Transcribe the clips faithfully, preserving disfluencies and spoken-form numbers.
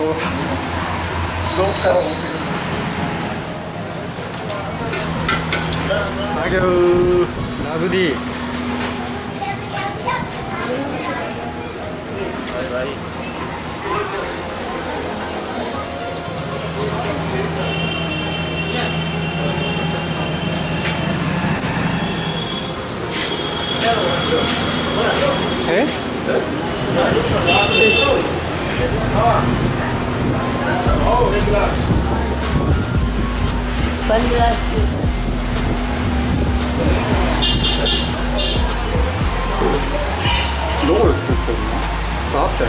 動作の動作を投げるラグディバイバイ。え？バンダー。どこで作ってるの？あったよ。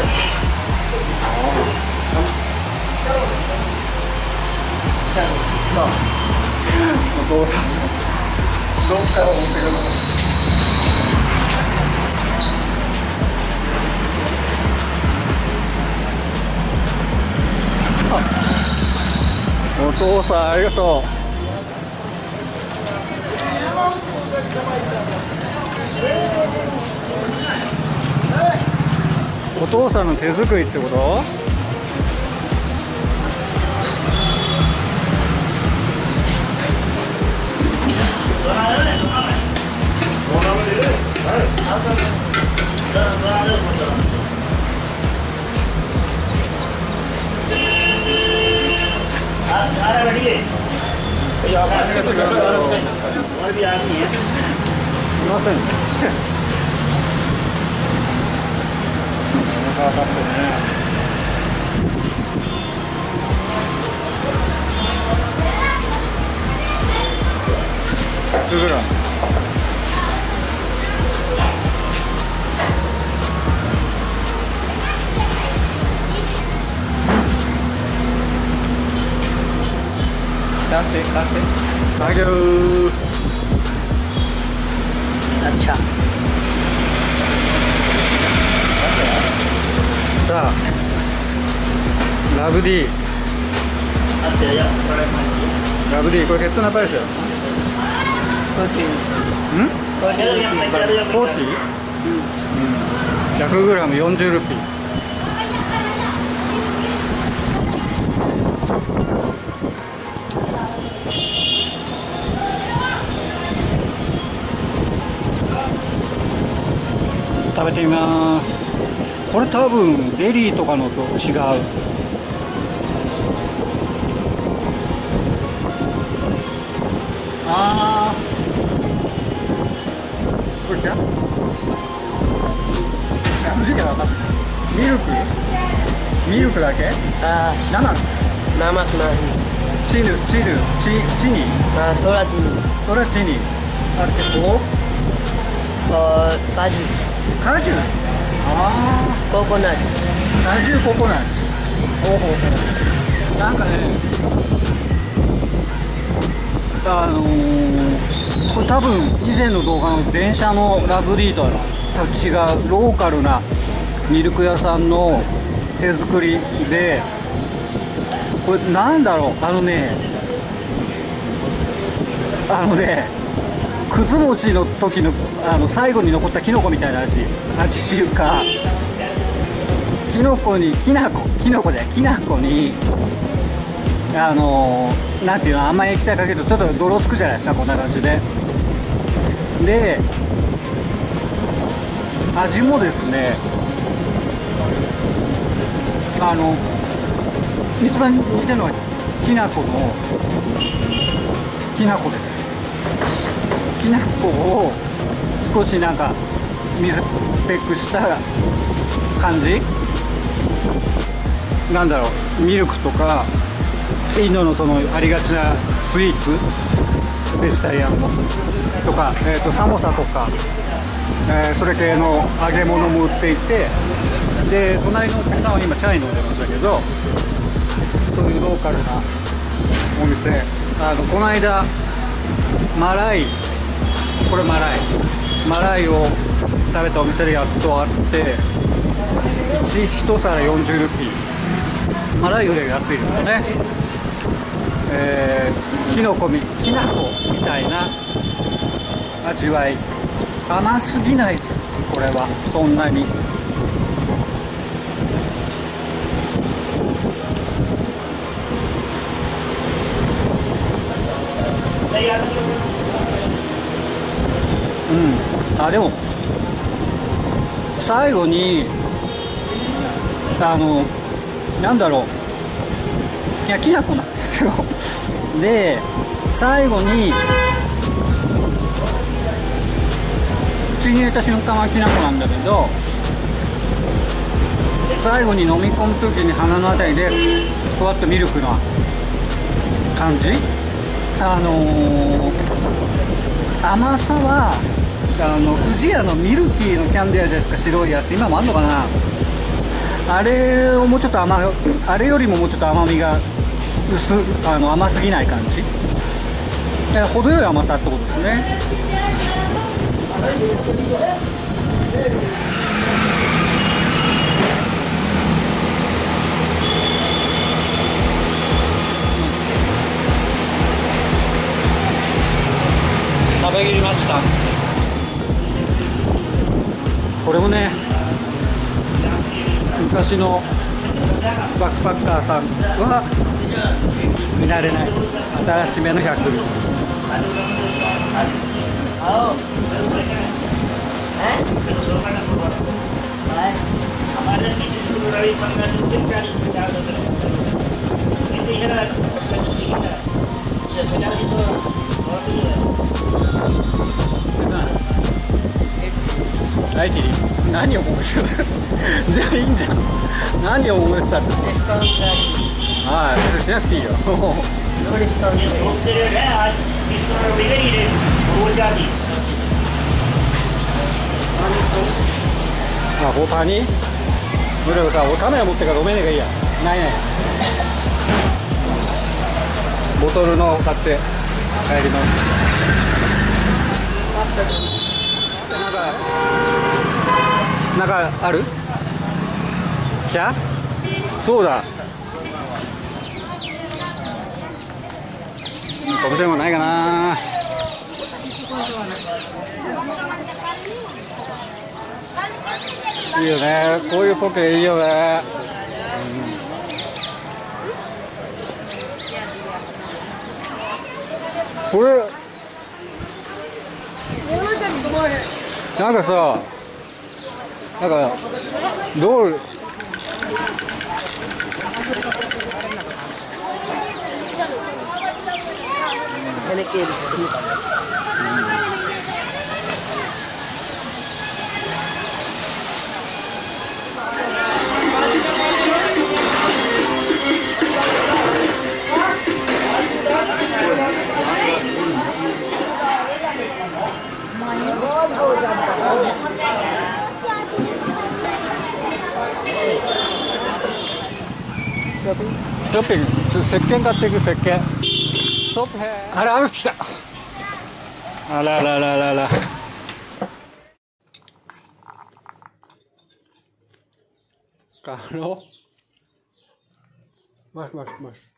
お父さんどっから持ってくるの？お父さんありがとう。お父さんの手作りってこと？いや、ありがとうございます。いません。ね、出せ出せあげるあっちゃさあラブディラブディこれヘッドナパレスよ。うん？ひゃくグラムよんじゅうルピー。食べてみます。これ多分デリーとかのと違う。ああこれじゃミルクミルクだけ。ああ生生チヌチヌチチニあトラチニトラチニあってこうあ果汁果汁ああココナッツ果汁ココナッツおおなんかねあのー、これ多分以前の動画の電車のラブリーとは多分違うローカルなミルク屋さんの手作りでこれなんだろうあのねあのねくず餅の時のあの最後に残ったキノコみたいな味味っていうかきのこにきなこきのこだよきなこにあのー、なんていうの甘い液体かけるとちょっと泥つくじゃないですかこんな感じでで味もですねあの一番似てるのはきなこのきなこですきなこを少しなんか水っぺくした感じなんだろうミルクとかインドのそのありがちなスイーツベジタリアンのとか、えー、とサモサとか、えー、それ系の揚げ物も売っていてで隣のお客さんは今チャイ飲んでましたけどそういうローカルなお店あのこの間マライこれマライマライを食べたお店でやっとあって。いちさらよんじゅうルピーマライより安いですよね、えー、きのこみきなこみたいな味わい甘すぎないですこれはそんなにあ、でも最後にあのなんだろう、いやきな粉なんですよで最後に口に入れた瞬間はきな粉なんだけど、最後に飲み込む時に鼻の辺りでふわっとミルクな感じ、あのー、甘さはあの不二家のミルキーのキャンディアですか、白いやつ今もあんのかな、あれをもうちょっと甘あれよりももうちょっと甘みが薄あの甘すぎない感じ、程よい甘さってことですね。食べきりました。これもね、昔のバックパッカーさんは見られない新しめのひゃく。何を思いついたじゃあいいんじゃん何を思いついたってああ、しなくていいよこれしたんですよ。あ、ボタニ？ブルーさ、おカメラ持ってから飲めねえがいいや。ないない。ボトルの買って帰ります。なんかなんかある？じゃ？そうだ。面白いもんないかな。いいよね、こういうポケいいよね、うん、これなんかさ、なんかどうやっぱり石鹸買っていく、石鹸。あら、雨降ってきた。あららららら。あの。ましましまし。